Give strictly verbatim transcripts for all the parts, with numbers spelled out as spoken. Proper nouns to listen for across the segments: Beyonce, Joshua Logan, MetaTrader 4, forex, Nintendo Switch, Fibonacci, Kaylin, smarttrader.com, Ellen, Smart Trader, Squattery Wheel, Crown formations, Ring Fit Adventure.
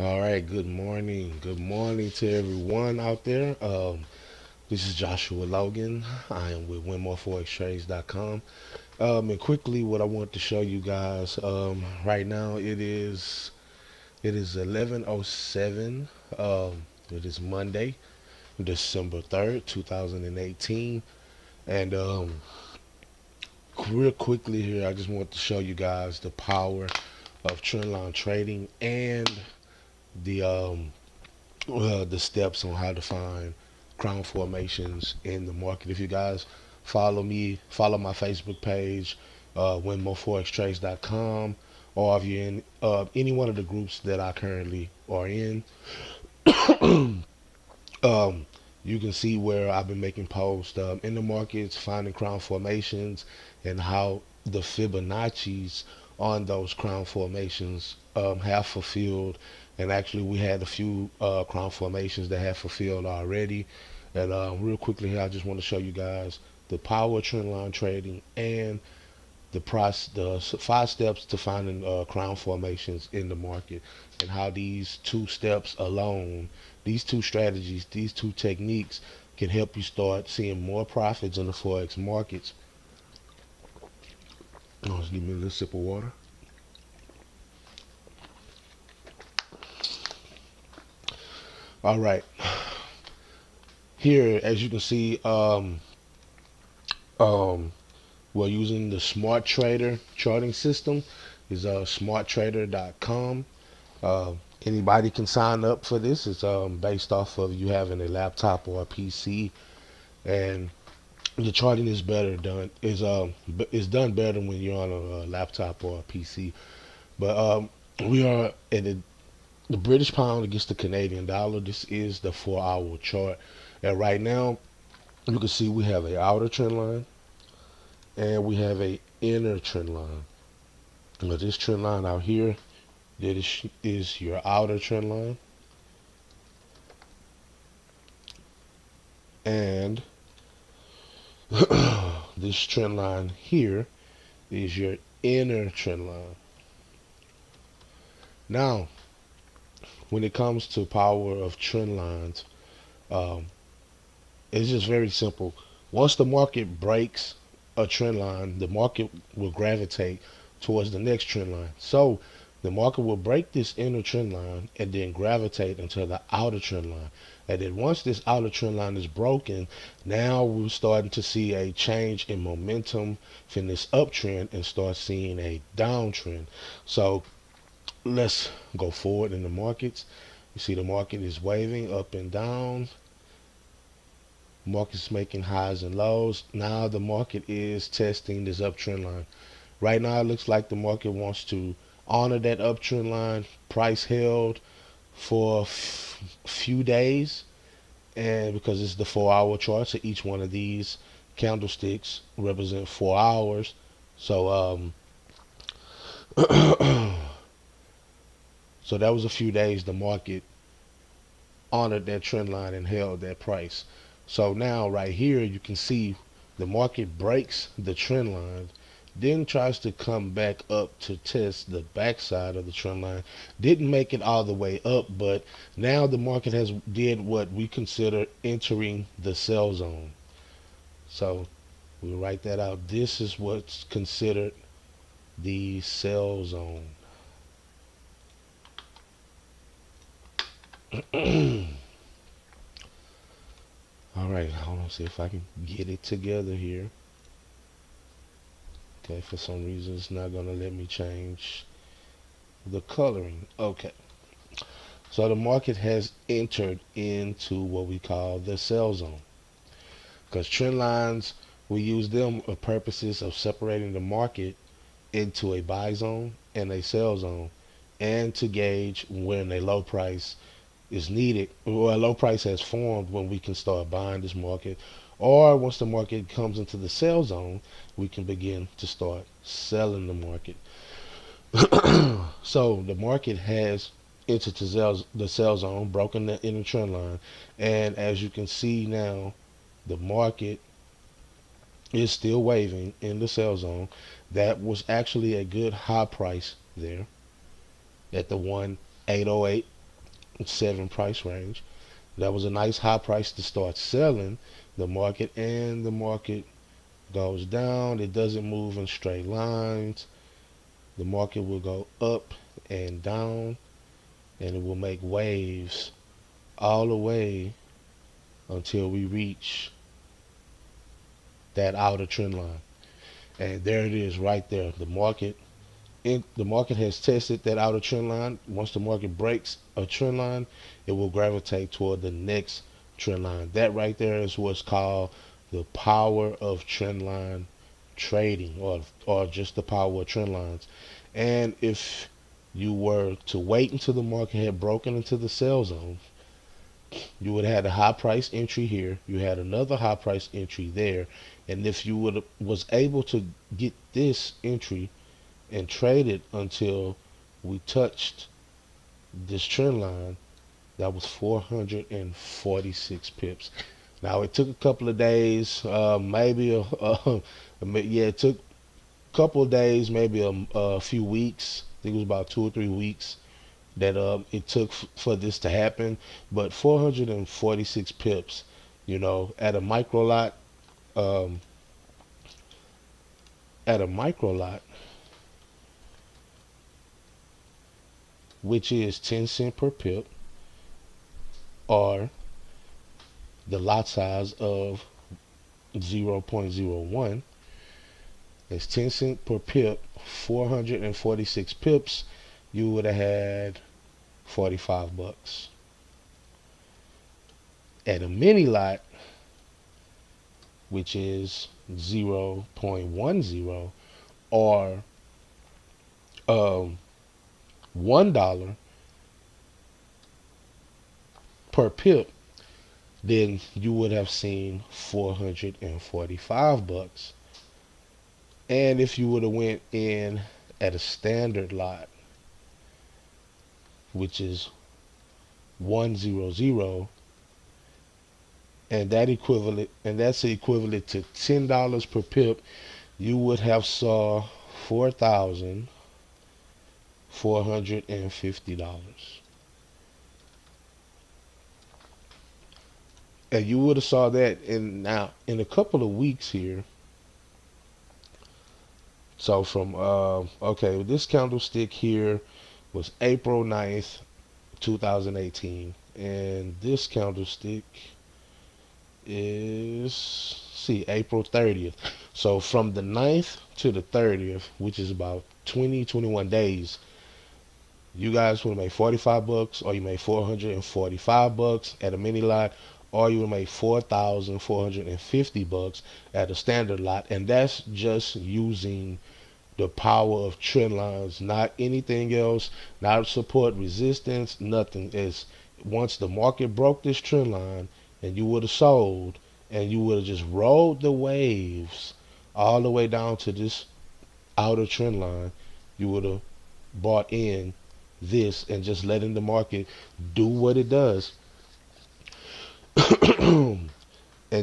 All right, good morning. Good morning to everyone out there. Um, this is Joshua Logan. I am with win more forex trades dot com. Um, and quickly, what I want to show you guys um, right now, it is it is eleven oh seven. Um, it is Monday, December third, two thousand eighteen. And um, real quickly here, I just want to show you guys the power of trendline trading and the um, uh, the steps on how to find crown formations in the market. If you guys follow me, follow my Facebook page, uh, win more forex trades dot com, or if you're in uh, any one of the groups that I currently are in, um, you can see where I've been making posts um, in the markets, finding crown formations, and how the Fibonacci's on those crown formations um, have fulfilled. And actually, we had a few uh, crown formations that have fulfilled already. And uh, real quickly here, I just want to show you guys the power of trendline trading and the process, the five steps to finding uh, crown formations in the market, and how these two steps alone, these two strategies, these two techniques can help you start seeing more profits in the forex markets. I'll just give me a little sip of water. All right, here, as you can see, um, um, we're using the Smart Trader charting system. Is uh, smart trader dot com. Uh, anybody can sign up for this. It's um, based off of you having a laptop or a P C, and the charting is better done is um is done better when you're on a, a laptop or a P C. But um, we are at a the British pound against the Canadian dollar. This is the four hour chart. And right now, you can see we have an outer trend line and we have an inner trend line. Now this trend line out here, this is your outer trend line. And this trend line here is your inner trend line. Now, when it comes to power of trend lines, um, it's just very simple. Once the market breaks a trend line, the market will gravitate towards the next trend line. So the market will break this inner trend line and then gravitate into the outer trend line. And then once this outer trend line is broken, now we're starting to see a change in momentum from this uptrend and start seeing a downtrend. So let's go forward in the markets. You see the market is waving up and down. Market's making highs and lows. Now the market is testing this uptrend line. Right now it looks like the market wants to honor that uptrend line. Price held for a few days, and because it's the four hour chart, so each one of these candlesticks represent four hours. So um so that was a few days the market honored that trend line and held that price. So now right here you can see the market breaks the trend line, then tries to come back up to test the backside of the trend line. Didn't make it all the way up, but now the market has did what we consider entering the sell zone. So we'll write that out. This is what's considered the sell zone. Alright, hold on, see if I can get it together here. Okay, for some reason it's not gonna let me change the coloring. Okay, so the market has entered into what we call the sell zone, because trend lines, we use them for purposes of separating the market into a buy zone and a sell zone, and to gauge when a low price is needed, or a low price has formed, when we can start buying this market, or once the market comes into the sell zone, we can begin to start selling the market. So the market has entered the sell zone, broken the inner trend line, and as you can see now, the market is still waving in the sell zone. That was actually a good high price there at the one eight oh eight seven price range. That was a nice high price to start selling the market, and the market goes down. It doesn't move in straight lines. The market will go up and down, and it will make waves all the way until we reach that outer trend line. And there it is right there. The market in, the market has tested that outer trend line. Once the market breaks a trend line, it will gravitate toward the next trend line. That right there is what's called the power of trend line trading, or, or just the power of trend lines. And if you were to wait until the market had broken into the sell zone, you would have had a high price entry here, you had another high price entry there, and if you would was able to get this entry and trade it until we touched this trend line, that was four hundred forty-six pips. Now it took a couple of days, uh, maybe a, uh, yeah, it took a couple of days, maybe a, a few weeks. I think it was about two or three weeks that uh, it took f for this to happen. But four hundred forty-six pips, you know, at a micro lot, um, at a micro lot, which is ten cent per pip, or the lot size of zero point zero one. It's ten cent per pip, four hundred forty-six pips, you would have had forty-five bucks. At a mini lot, which is zero point one zero, or um, one dollar per pip, then you would have seen four hundred forty-five bucks. And if you would have went in at a standard lot, which is one hundred, and that equivalent, and that's equivalent to ten dollars per pip, you would have saw four thousand four hundred fifty dollars. And you would have saw that in now in a couple of weeks here. So from uh, okay, this candlestick here was April ninth two thousand eighteen, and this candlestick is see April thirtieth. So from the ninth to the thirtieth, which is about twenty, twenty-one days, you guys would have made forty-five bucks, or you made four hundred forty-five bucks at a mini lot, or you would make four thousand four hundred fifty bucks at a standard lot. And that's just using the power of trend lines, not anything else, not support, resistance, nothing. It's once the market broke this trend line, and you would have sold, and you would have just rolled the waves all the way down to this outer trend line, you would have bought in this and just letting the market do what it does. And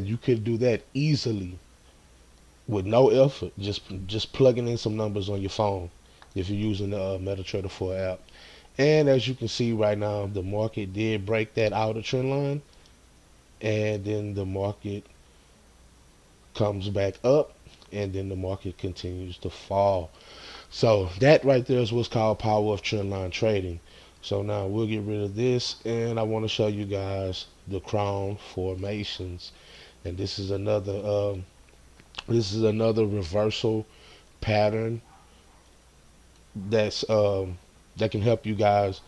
you could do that easily with no effort, just just plugging in some numbers on your phone if you're using the uh, MetaTrader four app. And as you can see right now, the market did break that outer trend line, and then the market comes back up, and then the market continues to fall. So that right there is what's called power of trend line trading. So now we'll get rid of this, and I want to show you guys the crown formations. And this is another um, this is another reversal pattern that's um, that can help you guys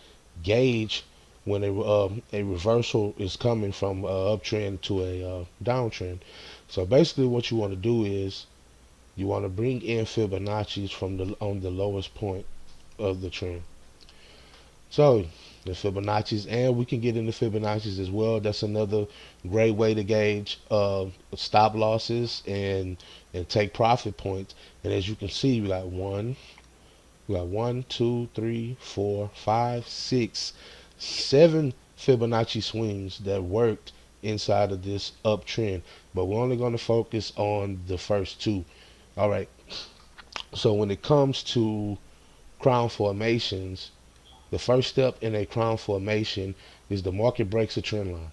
gauge when a um, a reversal is coming from an uptrend to a uh, downtrend. So basically, what you want to do is you want to bring in Fibonacci's from the on the lowest point of the trend. So the Fibonacci's, and we can get into Fibonacci's as well. That's another great way to gauge uh, stop losses and and take profit points. And as you can see, we got one, we got one, two, three, four, five, six, seven Fibonacci swings that worked inside of this uptrend. But we're only going to focus on the first two. All right. So when it comes to crown formations, the first step in a crown formation is the market breaks a trend line.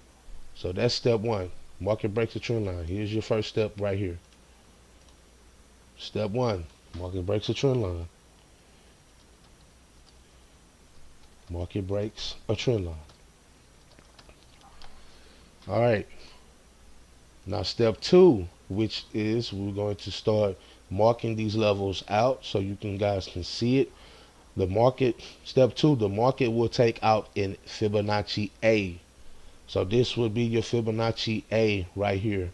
So that's step one. Market breaks a trend line. Here's your first step right here. Step one, market breaks a trend line. Market breaks a trend line. All right. Now step two, which is we're going to start marking these levels out so you can guys can see it. The market, step two, the market will take out in Fibonacci A. So this would be your Fibonacci A right here.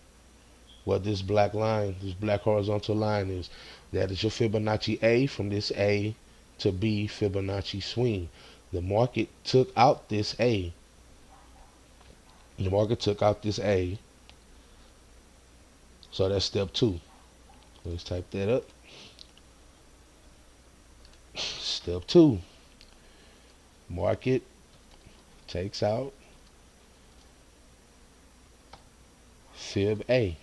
What this black line, this black horizontal line is. That is your Fibonacci A. From this A to B Fibonacci swing. The market took out this A. The market took out this A. So that's step two. Let's type that up. Step two. Market takes out Fib A.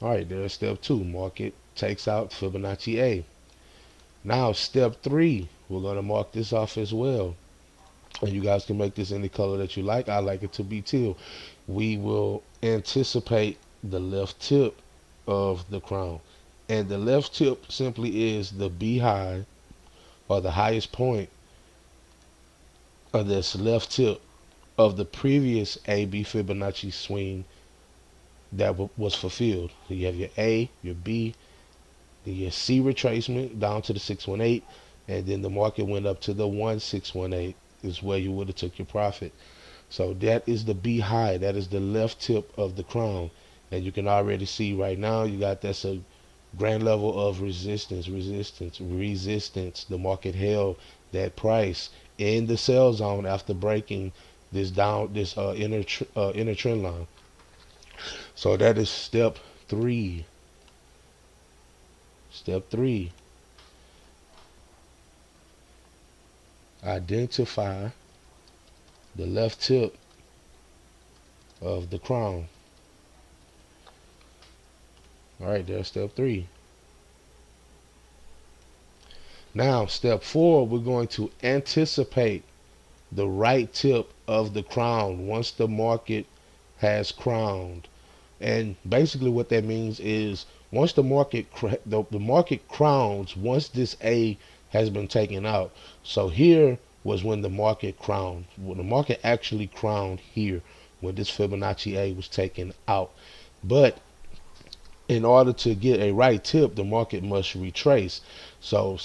Alright, there's step two. Market takes out Fibonacci A. Now step three. We're going to mark this off as well. And you guys can make this any color that you like. I like it to be teal. We will anticipate the left tip of the crown. And the left tip simply is the beehive or the highest point of this left tip of the previous A B Fibonacci swing that was fulfilled. So you have your A, your B, then your C retracement down to the six one eight. And then the market went up to the one six one eight is where you would have took your profit. So that is the B high. That is the left tip of the crown. And you can already see right now you got that's a grand level of resistance, resistance, resistance. The market held that price in the sell zone after breaking this down, this uh, inner tr uh, inner trend line. So that is step three. Step three. Identify the left tip of the crown. All right, there's step three. Now, step four, we're going to anticipate the right tip of the crown once the market has crowned. And basically what that means is once the market cr the, the market crowns, once this A has been taken out. So here was when the market crowned, when the market actually crowned here, when this Fibonacci A was taken out. But in order to get a right tip, the market must retrace. So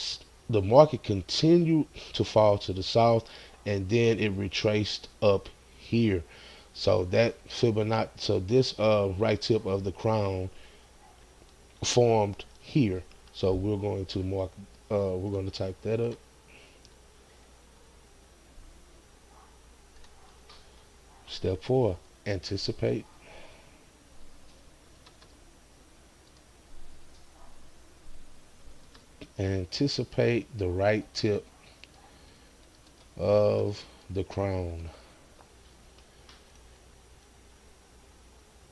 the market continued to fall to the south, and then it retraced up here. So that Fibonacci, so this uh, right tip of the crown formed here. So we're going to mark. Uh, we're going to type that up. Step four, anticipate anticipate the right tip of the crown.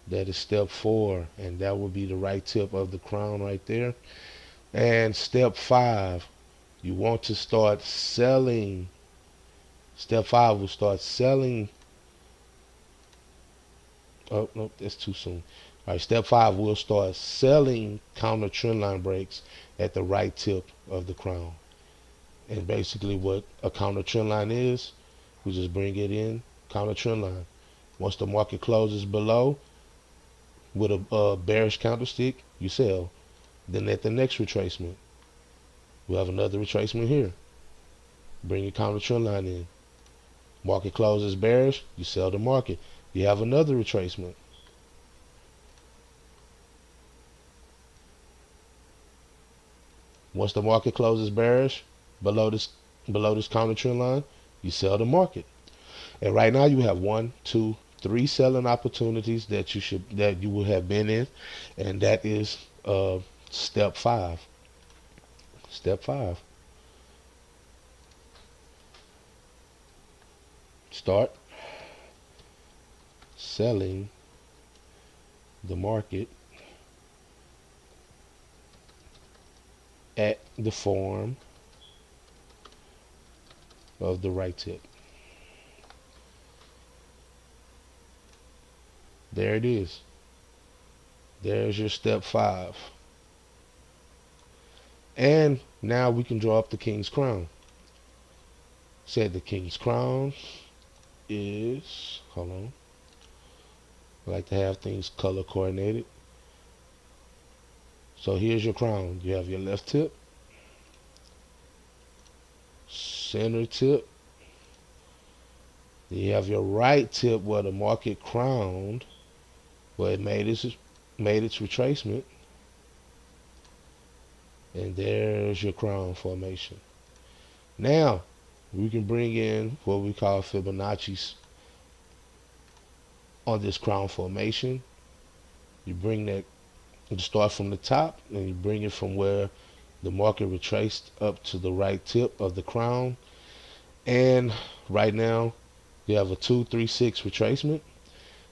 That is step four, and that will be the right tip of the crown right there. And step five, you want to start selling. Step five will start selling. Oh, no, that's too soon. All right, step five will start selling counter trend line breaks at the right tip of the crown. And basically what a counter trend line is, we just bring it in, counter trend line. Once the market closes below with a, a bearish candlestick, you sell. Then at the next retracement, we'll have another retracement here. Bring your counter trend line in. Market closes bearish, you sell the market. You have another retracement. Once the market closes bearish, below this below this counter trend line, you sell the market. And right now you have one, two, three selling opportunities that you should that you will have been in, and that is uh step five. Step five. Start selling the market at the form of the right tip. There it is. There's your step five. And now we can draw up the king's crown. Said the king's crown is, hold on. I like to have things color coordinated. So here's your crown. You have your left tip, center tip. Then you have your right tip where the market crowned, where it made its made its retracement. And there's your crown formation. Now we can bring in what we call Fibonacci's on this crown formation. You bring that, you start from the top and you bring it from where the market retraced up to the right tip of the crown. And right now you have a two three six retracement,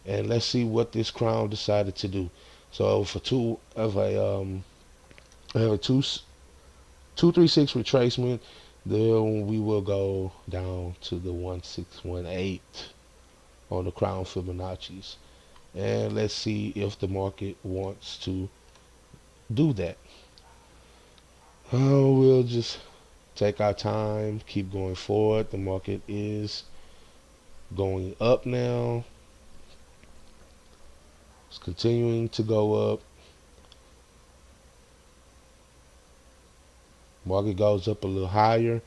and let's see what this crown decided to do. So for two of a um I have a two, two, three, six retracement. Then we will go down to the one, six, one, eight on the crown Fibonacci's, and let's see if the market wants to do that. Uh, we'll just take our time, keep going forward. The market is going up now. It's continuing to go up. Market goes up a little higher.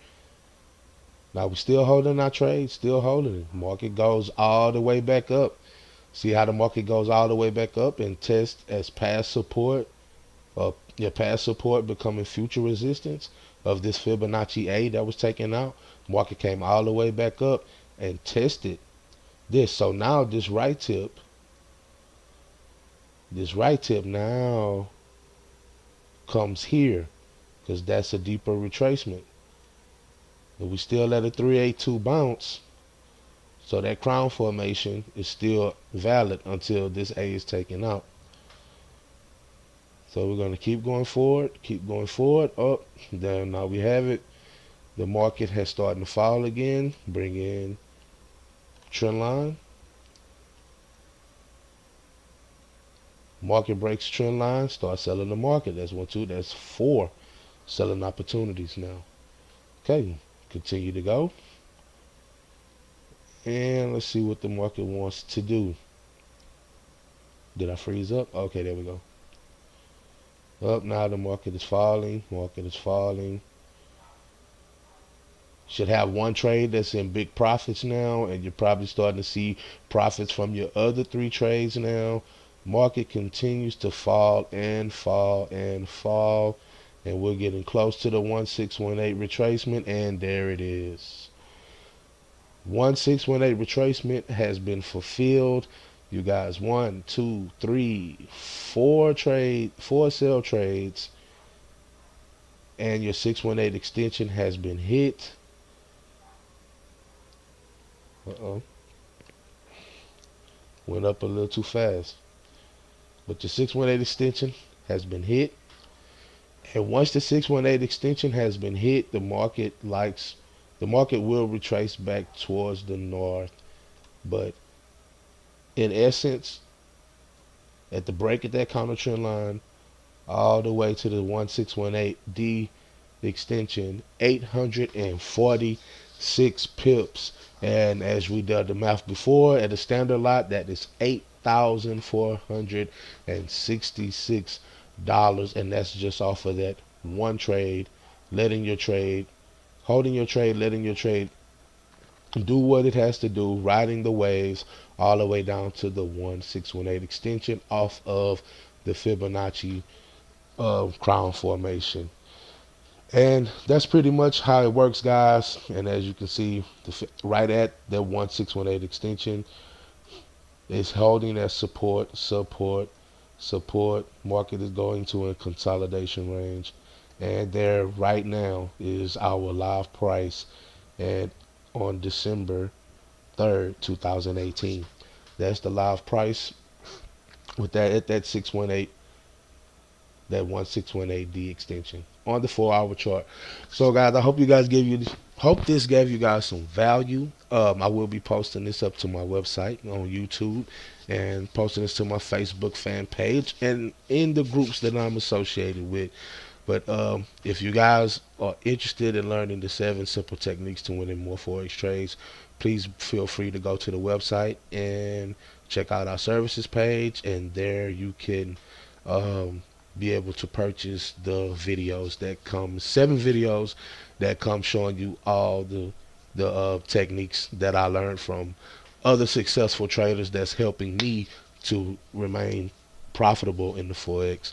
Now we're still holding our trade, still holding it. Market goes all the way back up. See how the market goes all the way back up and test as past support, uh, your past support becoming future resistance of this Fibonacci A that was taken out. Market came all the way back up and tested this. So now this right tip, this right tip now comes here, because that's a deeper retracement. But we still let a three eight two bounce. So that crown formation is still valid until this A is taken out. So we're going to keep going forward, keep going forward, up. There, now we have it. The market has started to fall again. Bring in trend line. Market breaks trend line. Start selling the market. That's one, two, that's four. Selling opportunities now. Okay, continue to go. And let's see what the market wants to do. Did I freeze up? Okay, there we go. Up now, the market is falling. Market is falling. Should have one trade that's in big profits now, and you're probably starting to see profits from your other three trades now. Market continues to fall and fall and fall. And we're getting close to the one six one eight retracement, and there it is. one six one eight retracement has been fulfilled. You guys, one, two, three, four trade, four sell trades, and your six one eight extension has been hit. Uh-oh. Went up a little too fast. But your six one eight extension has been hit. And once the six one eight extension has been hit, the market likes, the market will retrace back towards the north. But in essence, at the break of that counter trend line, all the way to the one six one eight D extension, eight hundred forty-six pips. And as we did the math before, at a standard lot, that is eight thousand four hundred sixty-six dollars, and that's just off of that one trade, letting your trade, holding your trade, letting your trade do what it has to do, riding the waves all the way down to the one six one eight extension off of the Fibonacci uh, crown formation. And that's pretty much how it works, guys. And as you can see, the, right at that one six one eight extension is holding that support, support, support. Market is going to a consolidation range, and there right now is our live price and on December third two thousand eighteen. That's the live price with that at that six one eight, that one six one eight D extension on the four hour chart. So guys, I hope you guys give you Hope this gave you guys some value. Um, I will be posting this up to my website on YouTube and posting this to my Facebook fan page and in the groups that I'm associated with. But um, if you guys are interested in learning the seven simple techniques to winning more forex trades, please feel free to go to the website and check out our services page. And there you can um, be able to purchase the videos that come, seven videos that come showing you all the, the uh, techniques that I learned from other successful traders that's helping me to remain profitable in the forex.